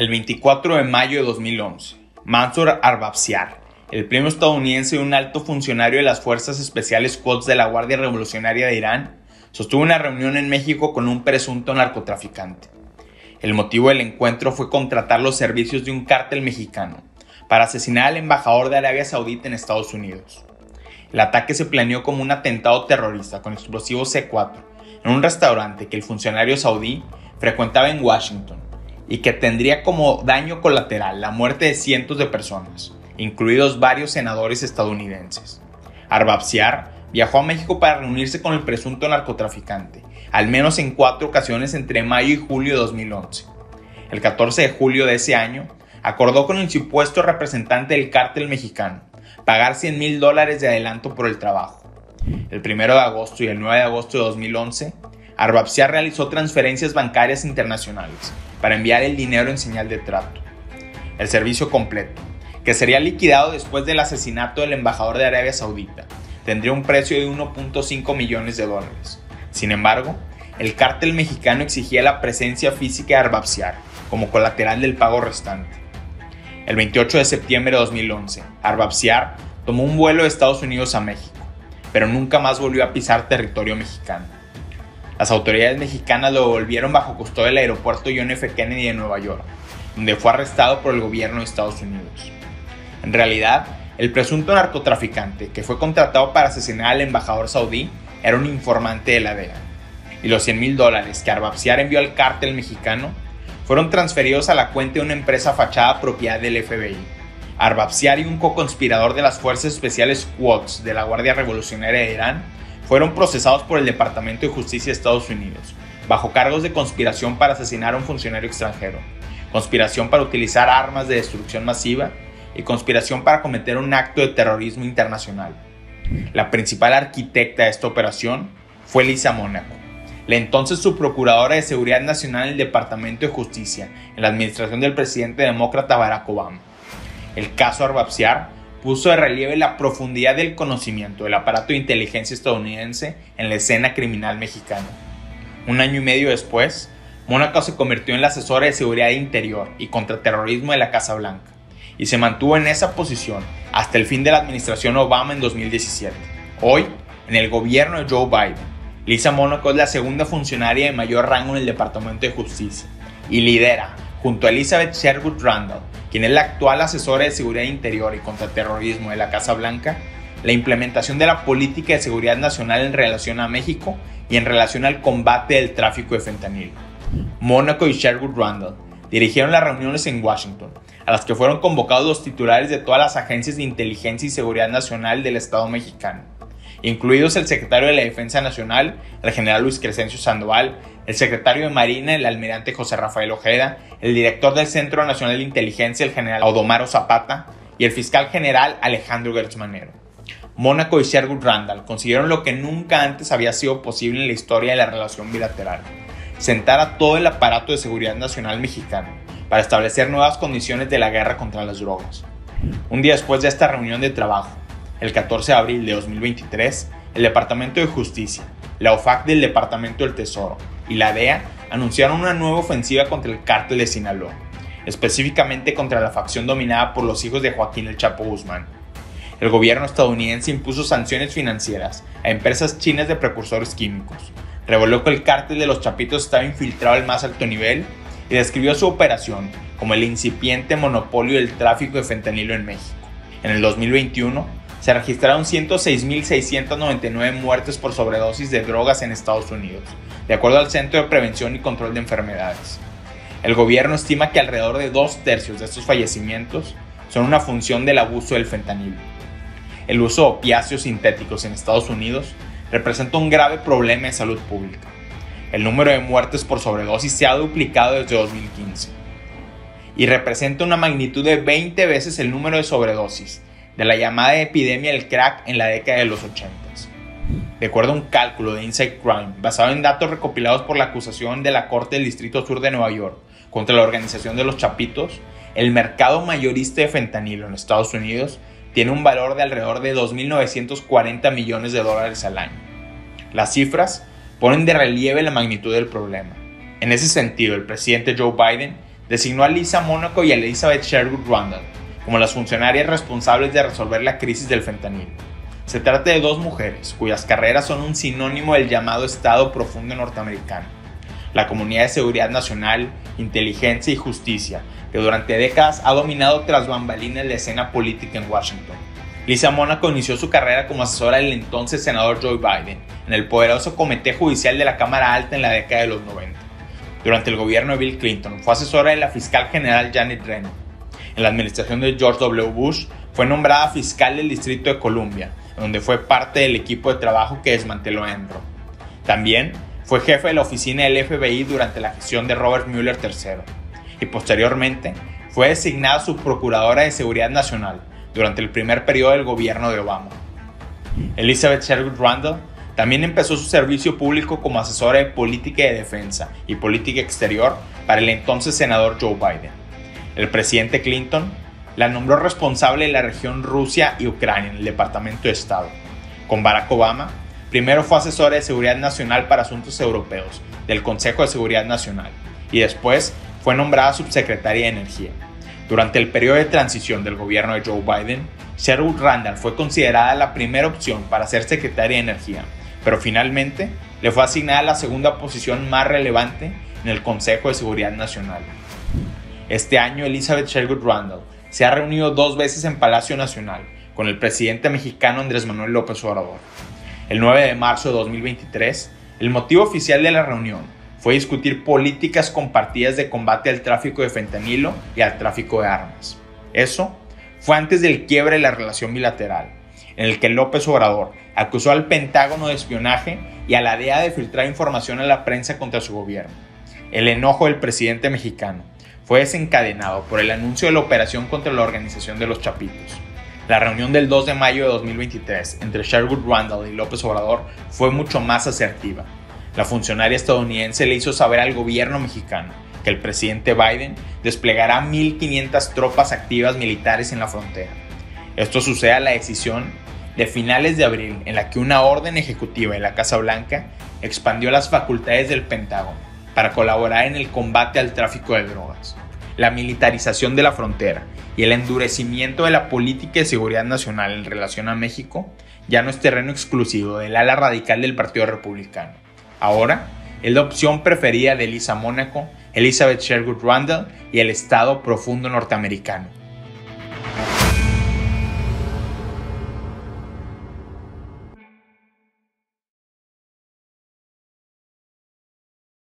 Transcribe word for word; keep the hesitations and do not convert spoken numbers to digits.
el veinticuatro de mayo de dos mil once, Mansour Arbabsiar, el primo estadounidense de un alto funcionario de las Fuerzas Especiales Quds de la Guardia Revolucionaria de Irán, sostuvo una reunión en México con un presunto narcotraficante. El motivo del encuentro fue contratar los servicios de un cártel mexicano para asesinar al embajador de Arabia Saudita en Estados Unidos. El ataque se planeó como un atentado terrorista con explosivos C cuatro en un restaurante que el funcionario saudí frecuentaba en Washington y que tendría como daño colateral la muerte de cientos de personas, incluidos varios senadores estadounidenses. Arbabsiar viajó a México para reunirse con el presunto narcotraficante, al menos en cuatro ocasiones entre mayo y julio de dos mil once. El catorce de julio de ese año, acordó con el supuesto representante del cártel mexicano pagar cien mil dólares de adelanto por el trabajo. El primero de agosto y el nueve de agosto de dos mil once, Arbabsiar realizó transferencias bancarias internacionales para enviar el dinero en señal de trato. El servicio completo, que sería liquidado después del asesinato del embajador de Arabia Saudita, tendría un precio de uno punto cinco millones de dólares. Sin embargo, el cártel mexicano exigía la presencia física de Arbabsiar como colateral del pago restante. El veintiocho de septiembre de dos mil once, Arbabsiar tomó un vuelo de Estados Unidos a México, pero nunca más volvió a pisar territorio mexicano. Las autoridades mexicanas lo devolvieron bajo custodia del aeropuerto John F. Kennedy de Nueva York, donde fue arrestado por el gobierno de Estados Unidos. En realidad, el presunto narcotraficante que fue contratado para asesinar al embajador saudí era un informante de la D E A, y los cien mil dólares que Arbabsiar envió al cártel mexicano fueron transferidos a la cuenta de una empresa fachada propiedad del F B I. Arbabsiar y un co-conspirador de las Fuerzas Especiales Quds de la Guardia Revolucionaria de Irán fueron procesados por el Departamento de Justicia de Estados Unidos bajo cargos de conspiración para asesinar a un funcionario extranjero, conspiración para utilizar armas de destrucción masiva y conspiración para cometer un acto de terrorismo internacional. La principal arquitecta de esta operación fue Lisa Monaco, la entonces subprocuradora de Seguridad Nacional del Departamento de Justicia en la administración del presidente demócrata Barack Obama. El caso Arbabsiar puso de relieve la profundidad del conocimiento del aparato de inteligencia estadounidense en la escena criminal mexicana. Un año y medio después, Monaco se convirtió en la asesora de Seguridad Interior y Contraterrorismo de la Casa Blanca, y se mantuvo en esa posición hasta el fin de la administración Obama en dos mil diecisiete. Hoy, en el gobierno de Joe Biden, Lisa Monaco es la segunda funcionaria de mayor rango en el Departamento de Justicia y lidera, junto a Elizabeth Sherwood-Randall, quien es la actual asesora de Seguridad Interior y Contraterrorismo de la Casa Blanca, la implementación de la política de seguridad nacional en relación a México y en relación al combate del tráfico de fentanilo. Monaco y Sherwood-Randall dirigieron las reuniones en Washington, a las que fueron convocados los titulares de todas las agencias de inteligencia y seguridad nacional del Estado mexicano, incluidos el secretario de la Defensa Nacional, el general Luis Cresencio Sandoval, el secretario de Marina, el almirante José Rafael Ojeda, el director del Centro Nacional de Inteligencia, el general Audomaro Zapata, y el fiscal general Alejandro Gertz Manero. Monaco y Sherwood-Randall consiguieron lo que nunca antes había sido posible en la historia de la relación bilateral: sentar a todo el aparato de seguridad nacional mexicano para establecer nuevas condiciones de la guerra contra las drogas. Un día después de esta reunión de trabajo, el catorce de abril de dos mil veintitrés, el Departamento de Justicia, la O F A C del Departamento del Tesoro y la D E A anunciaron una nueva ofensiva contra el Cártel de Sinaloa, específicamente contra la facción dominada por los hijos de Joaquín el Chapo Guzmán. El gobierno estadounidense impuso sanciones financieras a empresas chinas de precursores químicos, reveló que el Cártel de los Chapitos estaba infiltrado al más alto nivel y describió su operación como el incipiente monopolio del tráfico de fentanilo en México. En el dos mil veintiuno, se registraron ciento seis mil seiscientos noventa y nueve muertes por sobredosis de drogas en Estados Unidos, de acuerdo al Centro de Prevención y Control de Enfermedades. El gobierno estima que alrededor de dos tercios de estos fallecimientos son una función del abuso del fentanilo. El uso de opiáceos sintéticos en Estados Unidos representa un grave problema de salud pública. El número de muertes por sobredosis se ha duplicado desde dos mil quince y representa una magnitud de veinte veces el número de sobredosis de la llamada epidemia del crack en la década de los ochenta. De acuerdo a un cálculo de Insight Crime, basado en datos recopilados por la acusación de la Corte del Distrito Sur de Nueva York contra la organización de los Chapitos, el mercado mayorista de fentanilo en Estados Unidos tiene un valor de alrededor de dos mil novecientos cuarenta millones de dólares al año. Las cifras ponen de relieve la magnitud del problema. En ese sentido, el presidente Joe Biden designó a Lisa Monaco y a Elizabeth Sherwood-Randall como las funcionarias responsables de resolver la crisis del fentanilo. Se trata de dos mujeres cuyas carreras son un sinónimo del llamado Estado Profundo norteamericano, la comunidad de seguridad nacional, inteligencia y justicia que durante décadas ha dominado tras bambalinas la escena política en Washington. Lisa Monaco inició su carrera como asesora del entonces senador Joe Biden en el poderoso Comité Judicial de la Cámara Alta en la década de los noventa. Durante el gobierno de Bill Clinton fue asesora de la fiscal general Janet Reno. En la administración de George doble u Bush fue nombrada fiscal del Distrito de Columbia, donde fue parte del equipo de trabajo que desmanteló Enron. También fue jefe de la oficina del F B I durante la gestión de Robert Mueller tercero y posteriormente fue designada subprocuradora de Seguridad Nacional durante el primer periodo del gobierno de Obama. Elizabeth Sherwood-Randall también empezó su servicio público como asesora de Política de Defensa y Política Exterior para el entonces senador Joe Biden. El presidente Clinton la nombró responsable de la región Rusia y Ucrania en el Departamento de Estado. Con Barack Obama, primero fue asesora de Seguridad Nacional para Asuntos Europeos del Consejo de Seguridad Nacional y después fue nombrada subsecretaria de Energía. Durante el periodo de transición del gobierno de Joe Biden, Sherwood-Randall fue considerada la primera opción para ser secretaria de Energía, pero finalmente le fue asignada la segunda posición más relevante en el Consejo de Seguridad Nacional. Este año, Elizabeth Sherwood-Randall se ha reunido dos veces en Palacio Nacional con el presidente mexicano Andrés Manuel López Obrador. El nueve de marzo de dos mil veintitrés, el motivo oficial de la reunión fue discutir políticas compartidas de combate al tráfico de fentanilo y al tráfico de armas. Eso fue antes del quiebre de la relación bilateral, en el que López Obrador acusó al Pentágono de espionaje y a la D E A de filtrar información a la prensa contra su gobierno. El enojo del presidente mexicano fue desencadenado por el anuncio de la operación contra la Organización de los Chapitos. La reunión del dos de mayo de dos mil veintitrés entre Sherwood-Randall y López Obrador fue mucho más asertiva. La funcionaria estadounidense le hizo saber al gobierno mexicano que el presidente Biden desplegará mil quinientas tropas activas militares en la frontera. Esto sucede a la decisión de finales de abril en la que una orden ejecutiva de la Casa Blanca expandió las facultades del Pentágono para colaborar en el combate al tráfico de drogas. La militarización de la frontera y el endurecimiento de la política de seguridad nacional en relación a México ya no es terreno exclusivo del ala radical del Partido Republicano. Ahora es la opción preferida de Lisa Monaco, Elizabeth Sherwood-Randall y el Estado Profundo norteamericano.